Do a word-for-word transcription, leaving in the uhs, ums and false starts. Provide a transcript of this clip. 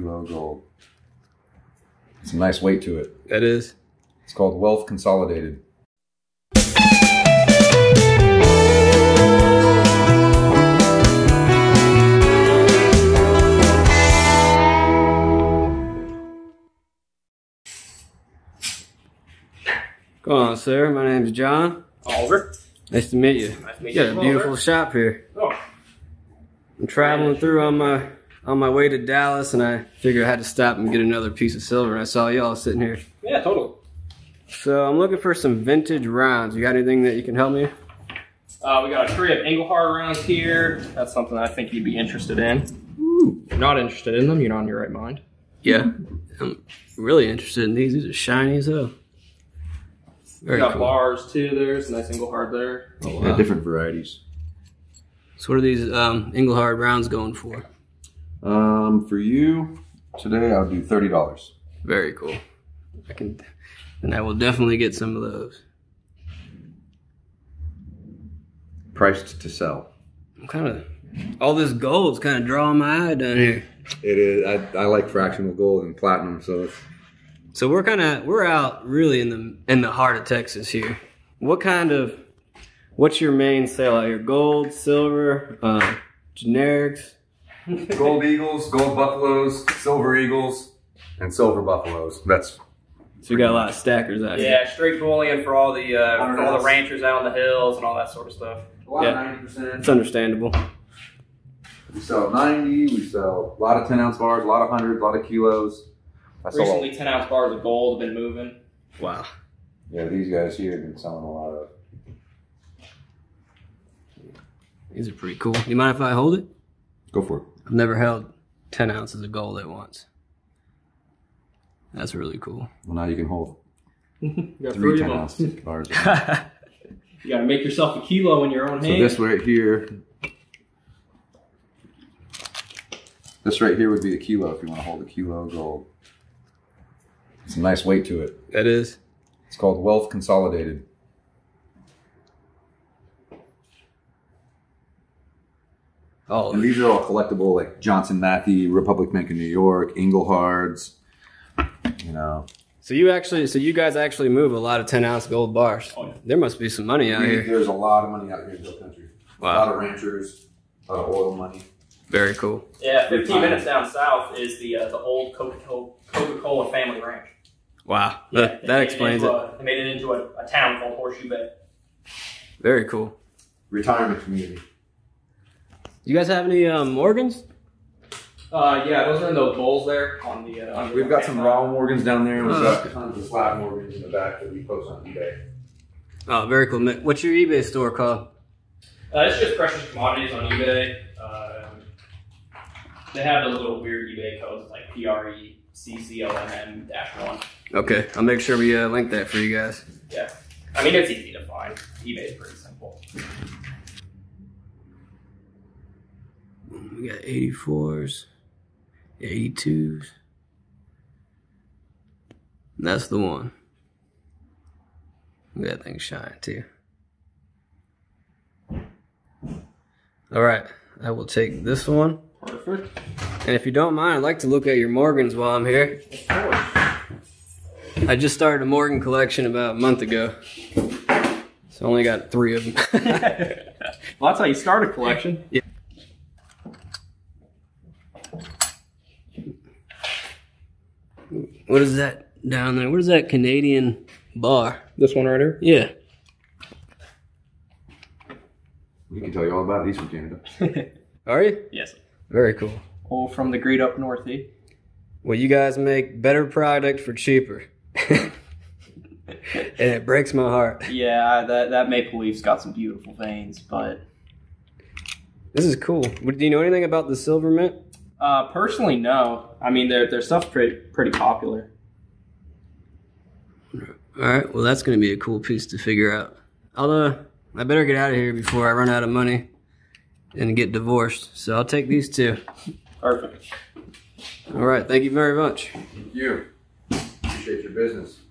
kilo gold. It's a nice weight to it. It is. It's called Wealth Consolidated. Go on, sir. My name's John. Oliver. Nice to meet you. Nice to meet you. You got a beautiful Oliver. shop here. Oh. I'm traveling through on my on my way to Dallas, and I figured I had to stop and get another piece of silver. I saw y'all sitting here. Yeah, totally. So I'm looking for some vintage rounds. You got anything that you can help me? Uh, we got a tray of Engelhard rounds here. That's something I think you'd be interested in. Ooh. If you're not interested in them, you're not in your right mind. Yeah, I'm really interested in these. These are shiny as hell. Very we got cool. bars too. There's a nice Engelhard there. Oh, wow. Yeah, different varieties. So what are these um, Engelhard rounds going for? Um, for you today, I'll do thirty dollars. Very cool. I can, and I will definitely get some of those. Priced to sell. I'm kind of all this gold's kind of drawing my eye down here. It is. I, I like fractional gold and platinum, so. It's, So we're kind of we're out really in the in the heart of Texas here. What kind of what's your main sale out here? Gold, silver, uh, generics, gold eagles, gold buffaloes, silver eagles, and silver buffaloes. That's so you got a lot of stackers out yeah, here. Yeah, straight bullion for all the uh, for all the ranchers out on the hills and all that sort of stuff. A lot yeah. of ninety percent. It's understandable. We sell ninety. We sell a lot of ten ounce bars, a lot of hundred, a lot of kilos. Recently, ten ounce bars of gold have been moving. Wow. Yeah, these guys here have been selling a lot of. These are pretty cool. You mind if I hold it? Go for it. I've never held ten ounces of gold at once. That's really cool. Well, now you can hold three ten ounce bars. You got to make yourself a kilo in your own hand. So this right here. This right here would be a kilo if you want to hold a kilo of gold. It's a nice weight to it. It is. It's called Wealth Consolidated. Oh, and these are all collectible, like Johnson Matthew, Republic Bank of New York, Engelhards. You know. So you actually, so you guys actually move a lot of ten ounce gold bars. Oh, yeah. There must be some money out here. There's a lot of money out here in the country. Wow. A lot of ranchers, a lot of oil money. Very cool. Yeah, fifteen minutes down south is the uh, the old Coca-Cola, Coca-Cola family ranch. Wow, yeah, that, that explains it. A, they made it into a, a town called Horseshoe Bay. Very cool. Retirement community. You guys have any um, Morgans? Uh, yeah, those are in those bowls there. On the uh, on we've the got some raw Morgans down there. We've got tons of slab Morgans in the back that we post on eBay. Oh, very cool. What's your eBay store called? Uh, it's just Precious Commodities on eBay. Uh, They have those little weird eBay codes like P R E C C O M M dash one. Okay, I'll make sure we uh, link that for you guys. Yeah, I mean, it's easy to find. eBay is pretty simple. We got eighty-fours, eighty-twos. That's the one. Look at that thing shine too. All right, I will take this one. Perfect. And if you don't mind, I'd like to look at your Morgans while I'm here. Of course. I just started a Morgan collection about a month ago. So I only got three of them. Well, that's how you start a collection. Yeah. What is that down there? What is that Canadian bar? This one right here? Yeah. We can tell you all about these from Canada. Are you? Yes. Very cool. All from the great up northy. Well, you guys make better product for cheaper. And it breaks my heart. Yeah, that, that maple leaf's got some beautiful veins, but... This is cool. Do you know anything about the silver mint? Uh, personally, no. I mean, their, their stuff's pretty, pretty popular. All right, well, that's going to be a cool piece to figure out. I'll, uh, I better get out of here before I run out of money and get divorced. So I'll take these two. Perfect. All right. Thank you very much. Thank you. Appreciate your business.